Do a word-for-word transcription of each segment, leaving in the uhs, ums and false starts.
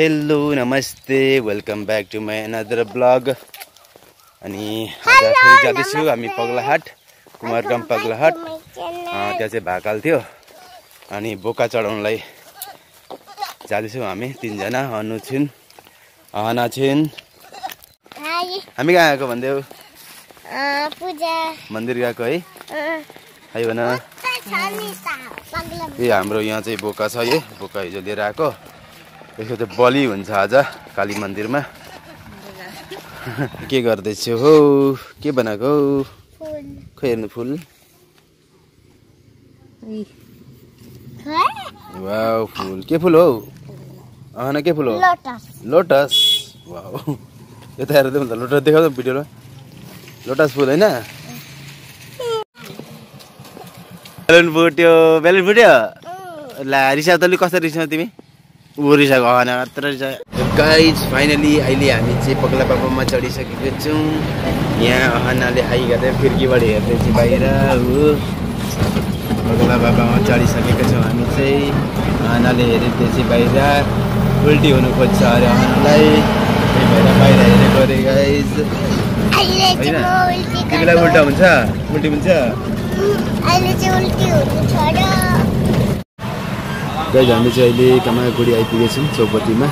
Hello नमस्ते welcome back to my another blog. अनि आज फेरि जाँदैछु हामी पगला हाट, कुमारगाम पगला हाट। त्यहाँ चाहिँ भाकाल थियो अनि बोका चढाउनलाई जाँदैछौँ हामी तीनजना। अनु छिन्, अहना छिन्। हामी कहाँ गएको भन्दैौ? मन्दिर गएको है। है भन। ए हाम्रो यहाँ चाहिँ बोका छ। यो बोका हिजो लिएर आएको। यसको त बलि हुन्छ आज काली मन्दिरमा। के गर्दैछौ हो? के बनाएको? फुल। खै हेर्नु फुल। वाउ फुल। के फुल हो? अहना के फुल हो? लोटस। लोटस। वाउ। यो त हेर्दै हुन्छ लोटस, देखाउ त भिडियोमा। लोटस फुल हैन? बेलुन फुट्यो, बेलुन फुट्यो। ला रिसा तले कसरी रिसा तिमी? गाइज फाइनली अहिले हामी चाहिँ पगला बाबामा चढिसकेको छौँ। यहाँ अहनाले हाई गर्दै खिर्कीबाट हेर्दै चाहिँ बाहिर हो। पगला बाबामा चढिसकेको छौँ हामी चाहिँ। अहनाले हेरेको चाहिँ बाहिर उल्टी हुनु खोज्छ अरे अहनालाई, त्यही भएर बाहिर हेरेको अरे गाइज। होइन तिमीलाई उल्टा हुन्छ? उल्टी हुन्छ गाइज। हामी चाहिँ अहिले कमायागुडी आइपुगेको छौँ चौपतीमा।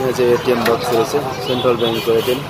यहाँ चाहिँ एटिएम बक्स रहेछ, सेन्ट्रल ब्याङ्कको एटिएम।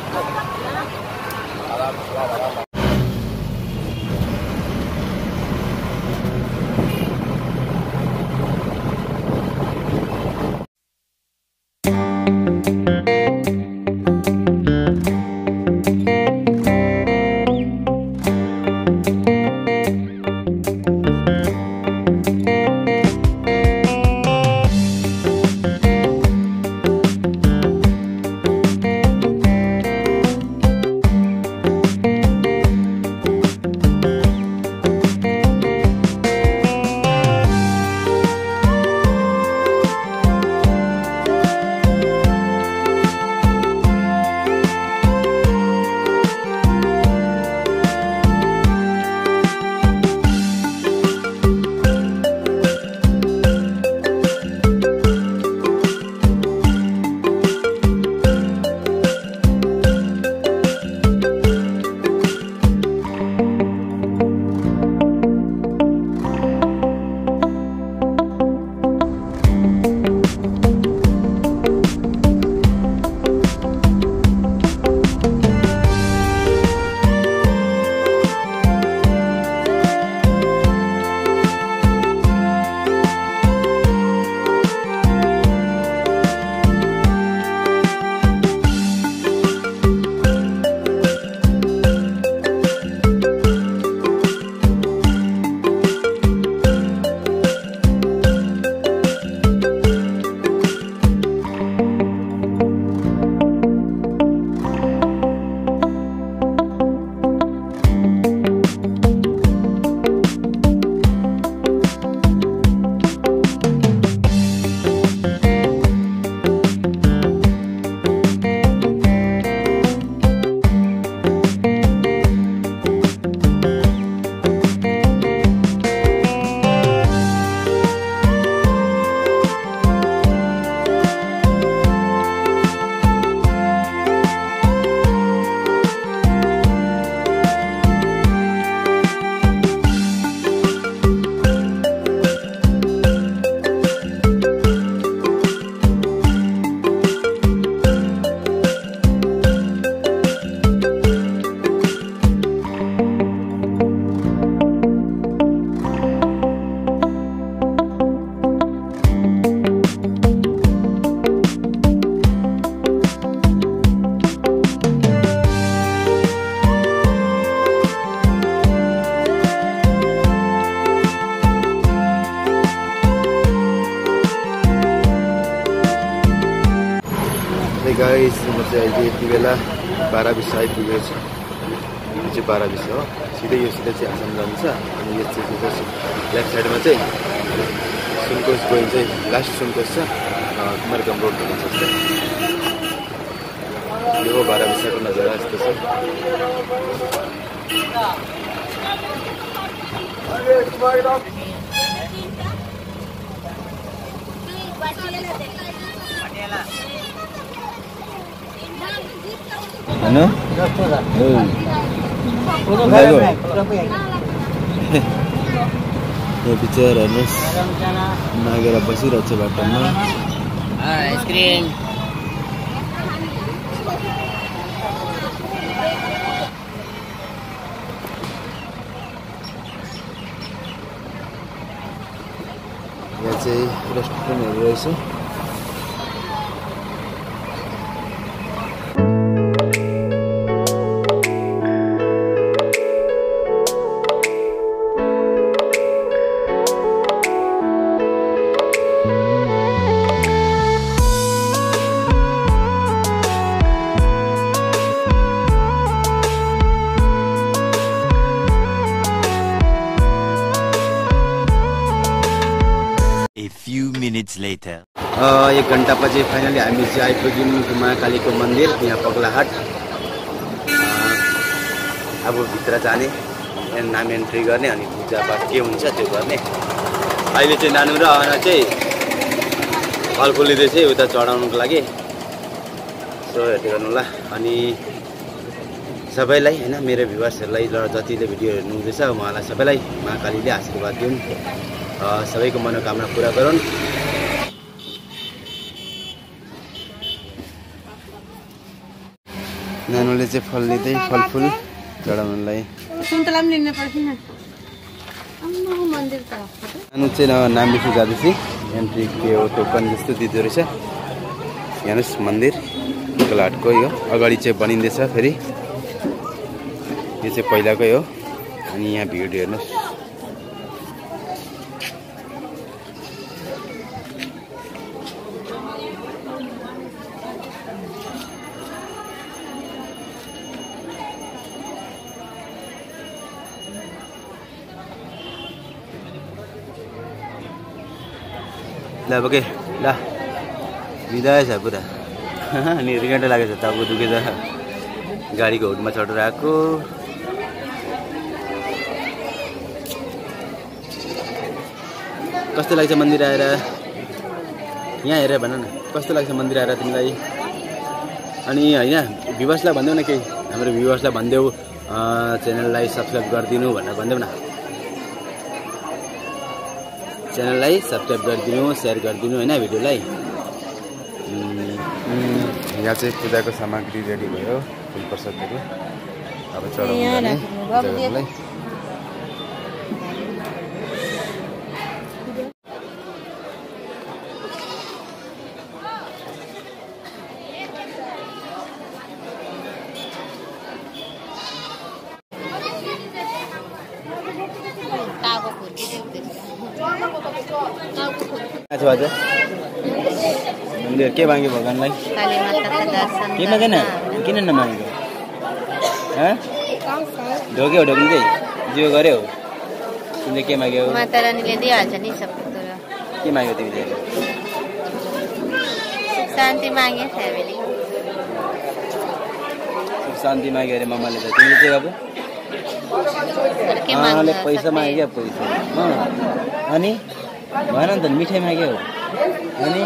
गाइज म चाहिँ अहिले यति बेला बाह्र बिस आइपुगेको छु। यो चाहिँ बाह्र बिस हो। सिधै यो सिधै चाहिँ आसाम जान्छ। अनि यो चाहिँ लेफ्ट साइडमा चाहिँ सुनकोस गयो, चाहिँ लास्ट सुनकोस छ। कमर रोड पर सकते हैं। ये वो बारह बजे का नज़ारा इस पर है ना? ये पिक्चर अनस नागेरा बसीर अच्छे बैठा ना आइसक्रीम वैसे रेस्टोरेंट में रहे later. Uh, एक घंटा पचे फाइनली हमी से आईपुग्यौं घुमा कालीको मंदिर यहाँ पगला हाट। अब भित्र जाने नाम एन्ट्री गर्ने अनि पूजापाठ के हुन्छ त्यो गर्ने। अहिले चाहिँ नानु र अना चाहिँ फलफुल लिँदैछ उता चढाउनुको लागि सो हेर्दै गर्नुला। अनि सबैलाई हैन मेरो भ्युअर्सहरुलाई र जतिले भिडियो हेर्नु हुँदैछ उहाँलाई सबैलाई महाकालीले आशीर्वाद दिउन्, सबैको मनोकामना पूरा गरौन्। नानुले चाहिँ फल लिदै फलफुल चढाउनलाई सुन्तला पनि लिन पर्छ नि अम्मा मन्दिर त नानु चाहिँ नाम लेख्नु जाँदैछि एन्ट्री के हो टोकन जस्तो दिदो रहेछ। हेर्नुस् मन्दिर पगलाहाटको यो अगाडि चाहिँ बनिँदैछ फेरि यो चाहिँ पहिलाकै हो। अनि यहाँ भिड हेर्नुस् ल बगे ल बिदाय छ पुरा। अनि रिगेन्ट लागेछ टाउको दुखेछ गाडीको हुडमा चढेर आएको। कस्तो लाग्छ मन्दिर आएर? यहाँ हेर भन न कस्तो लाग्छ मन्दिर आएर तिमीलाई? अनि हैन भ्युअर्सलाई भन्देऊ न केही, हाम्रो भ्युअर्सलाई भन्देऊ च्यानललाई सब्स्क्राइब गरिदिनु भनेर भन्देऊ न। च्यानललाई सब्स्क्राइब गरिदिनु, शेयर गरिदिनु हैन भिडियोलाई। यहाँ चाहिँ पूजाको सामग्री रेडी भयो फुल प्रसादको। अब चढाउने भगवानलाई आज के मागे भगवानलाई? काली माताको दर्शन के मागेन? किन नमागेको? ह ढोग्यो ढोग्दै जे गर्यो तिमीले के माग्यौ? माता रानीले दिइहाल्छ नि सबै कुरा। के माग्यौ तिमीले? शान्ति मागे फ्यामिली शान्ति मागे रे मम्माले त तिमीले के गर्यौ? के माग्यो? पैसा माग्यो पैसा। अनि भएन त मिठाई माग्यो अनि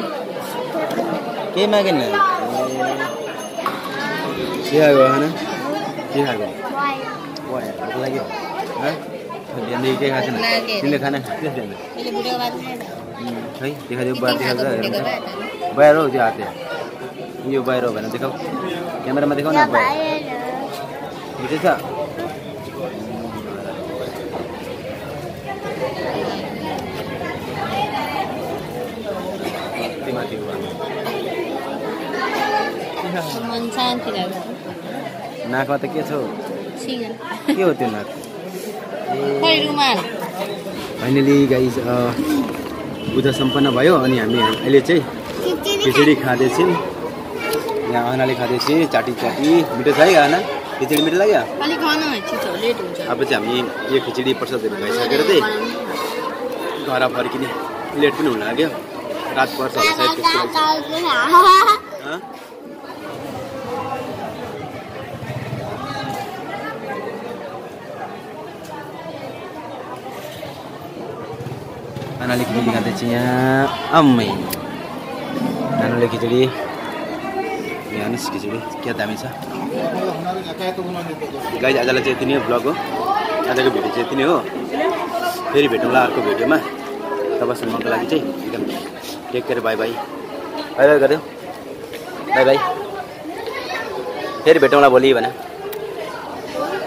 केही मागेन। के आएको होइन के आएको लाग्यो केही खाएको छैन तिमीले खाना खै देखादेऊ बाहिर देखाउँछ बाहिर हो त्यो हाते यो बाहिर हो भनेर देखाऊ क्यामेरामा देखाउन मिठो छ। नाकमा त के छ के हो त्यो नाक? फाइनली गाइस पूजा सम्पन्न भयो। अनि हामी अहिले चाहिँ खिचडी खाँदैछौँ। यहाँ अनाले खाँदैछ चाटी चाटी मिठो छ है अना? खिचडी मिठो लाग्यो? अब चाहिँ हामी यो खिचडी प्रसादहरू खाइसकेर चाहिँ घर फर्किने लेट पनि हुन लाग्यो। रात को anak kita dengan tecinya amin anak lagi jadi ya anak sih jadi kita damai sah guys ada lagi ini vlog oh ada ke video jadi ini oh very betul lah aku video mah terus semangat lagi cuy take care bye bye bye bye kau bye bye very betul lah boleh mana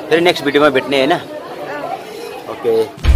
very next video mah betulnya ya na okay.